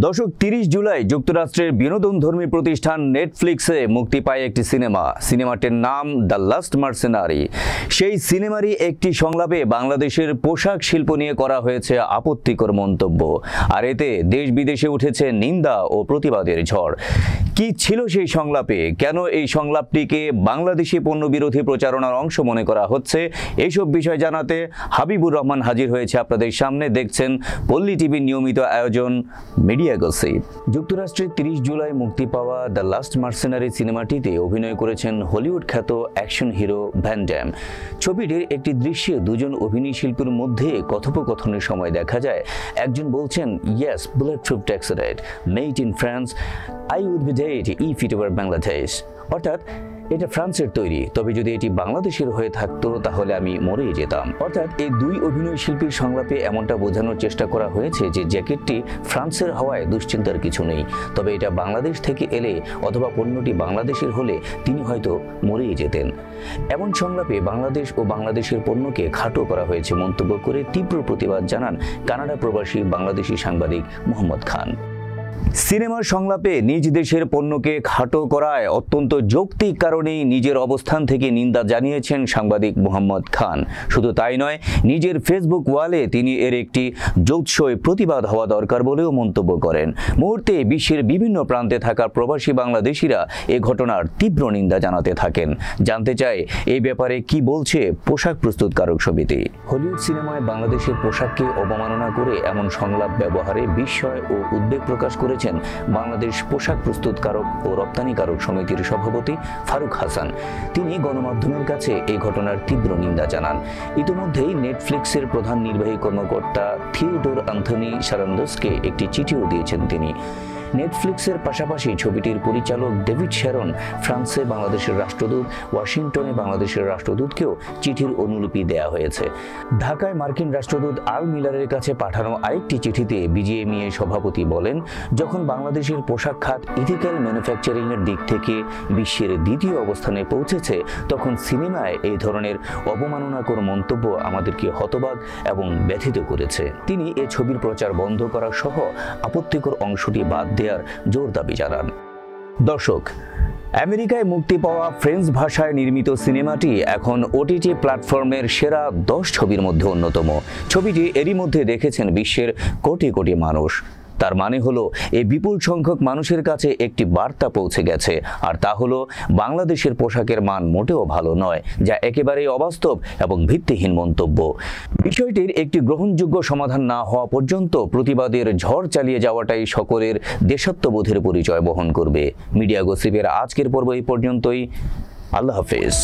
दर्शक 30 जुलाई যুক্তরাষ্ট্রের বিনোদনধর্মী प्रतिष्ठान नेटफ्लिक्से मुक्ति पाए एक सिनेमा सिनेमाटिर नाम द लास्ट मार्सेनारी। सेई सिनेमारी एक संलापे बांग्लादेशेर पोशाक शिल्प निये करा हयेछे आपत्तिकर मंतब्य और एते देश विदेशे उठेछे निंदा और प्रतिबादेर झड़। कि छिलो सेई संलापे, केनो एई संलापटिके बांग्लादेशी पण्य बिरोधी प्रचारणार अंश मने करा हच्छे, एसब विषय जानाते হাবিবুর রহমান हाजिर हयेছে आपनादेर सामने। देखছেন পল্লী টিভি नियमित आयोजन মিডিয়া গসিপ। যুক্তরাষ্ট্রে 30 জুলাই মুক্তি পাওয়া দ্য লাস্ট মার্সেনারি সিনেমাটিতে অভিনয় করেছেন হলিউড খ্যাত অ্যাকশন হিরো ভ্যান ড্যাম। ছবিটির একটি দৃশ্যে দুজন অভিনয় শিল্পীর মধ্যে কথোপকথনের সময় দেখা যায় একজন বলছেন, "Yes, bulletproof taxi ride, made in France, I would be dead if it were Bangladesh." অর্থাৎ এটা ফ্রান্সের তৈরি, তবে যদি এটি বাংলাদেশের হয়ে থাকতো তাহলে আমি মরে যেতাম। অর্থাৎ এই দুই অভিনয় শিল্পীর সংলাপে এমনটা বোঝানোর চেষ্টা করা হয়েছে যে জ্যাকেটটি ফ্রান্সের হওয়ায় দুশ্চিন্তার কিছু নেই, তবে এটা বাংলাদেশ থেকে এলে অথবা পণ্যটি বাংলাদেশের হলে তিনি হয়তো মরেই যেতেন। এমন সংলাপে বাংলাদেশ ও বাংলাদেশের পণ্যকে খাটো করা হয়েছে মন্তব্য করে তীব্র প্রতিবাদ জানান কানাডা প্রবাসী বাংলাদেশি সাংবাদিক মোহাম্মদ খান। সিনেমার সংলাপে নিজ দেশের পণ্যকে খাটো করায় অত্যন্ত যৌক্তিক কারণেই নিজের অবস্থান থেকে নিন্দা জানিয়েছেন সাংবাদিক মোহাম্মদ খান। শুধু তাই নয়, নিজের ফেসবুক ওয়ালে তিনি এর একটি যৌৎসই প্রতিবাদ হওয়া দরকার বলেও মন্তব্য করেন। মুহূর্তে বিশ্বের বিভিন্ন প্রান্তে থাকা প্রবাসী বাংলাদেশিরা এ ঘটনার তীব্র নিন্দা জানাতে থাকেন। জানতে চাই এই ব্যাপারে কি বলছে পোশাক প্রস্তুতকারক সমিতি। হলিউড সিনেমায় বাংলাদেশের পোশাককে অবমাননা করে এমন সংলাপ ব্যবহারে বিস্ময় ও উদ্বেগ প্রকাশ করেছে বাংলাদেশ পোশাক প্রস্তুতকারক ও রপ্তানিকারক সমিতির সভাপতি ফারুক হাসান। তিনি গণমাধ্যমের কাছে এই ঘটনার তীব্র নিন্দা জানান। ইতিমধ্যেই নেটফ্লিক্সের প্রধান নির্বাহী কর্মকর্তা থিওডোর অ্যান্থনি সারান্দোসকে একটি চিঠিও দিয়েছেন তিনি। নেটফ্লিক্সের পাশাপাশি ছবিটির পরিচালক ডেভিড শেরন ফ্রান্সে বাংলাদেশের রাষ্ট্রদূত, ওয়াশিংটনে বাংলাদেশের রাষ্ট্রদূতকেও চিঠির অনুলিপি দেয়া হয়েছে। ঢাকায় মার্কিন রাষ্ট্রদূত আল মিলারের কাছে পাঠানো আরেকটি চিঠিতে বিজিএমইএ সভাপতি বলেন, যখন বাংলাদেশের পোশাক খাত ইথিক্যাল ম্যানুফ্যাকচারিংয়ের দিক থেকে বিশ্বের দ্বিতীয় অবস্থানে পৌঁছেছে, তখন সিনেমায় এই ধরনের অবমাননাকর মন্তব্য আমাদেরকে হতবাক এবং ব্যথিত করেছে। তিনি এ ছবির প্রচার বন্ধ করা সহ আপত্তিকর অংশটি বাদ জোর দাবি জানান। দর্শক, আমেরিকায় মুক্তি পাওয়া ফ্রেঞ্চ ভাষায় নির্মিত সিনেমাটি এখন OTT প্ল্যাটফর্মের সেরা 10 ছবির মধ্যে অন্যতম। ছবিটি এরই মধ্যে দেখেছেন বিশ্বের কোটি কোটি মানুষ। তার মানে হলো এই বিপুল সংখ্যক মানুষের কাছে একটি বার্তা পৌঁছে গেছে, আর তা হলো বাংলাদেশের পোশাকের মান মোটেও ভালো নয়, যা একেবারেই অবাস্তব এবং ভিত্তিহীন মন্তব্য। বিষয়টির একটি গ্রহণযোগ্য সমাধান না হওয়া পর্যন্ত প্রতিবাদের ঝড় চালিয়ে যাওয়াটাই সকলের দেশাত্মবোধের পরিচয় বহন করবে। মিডিয়া গসিপের আজকের পর্ব এই পর্যন্তই। আল্লাহ হাফেজ।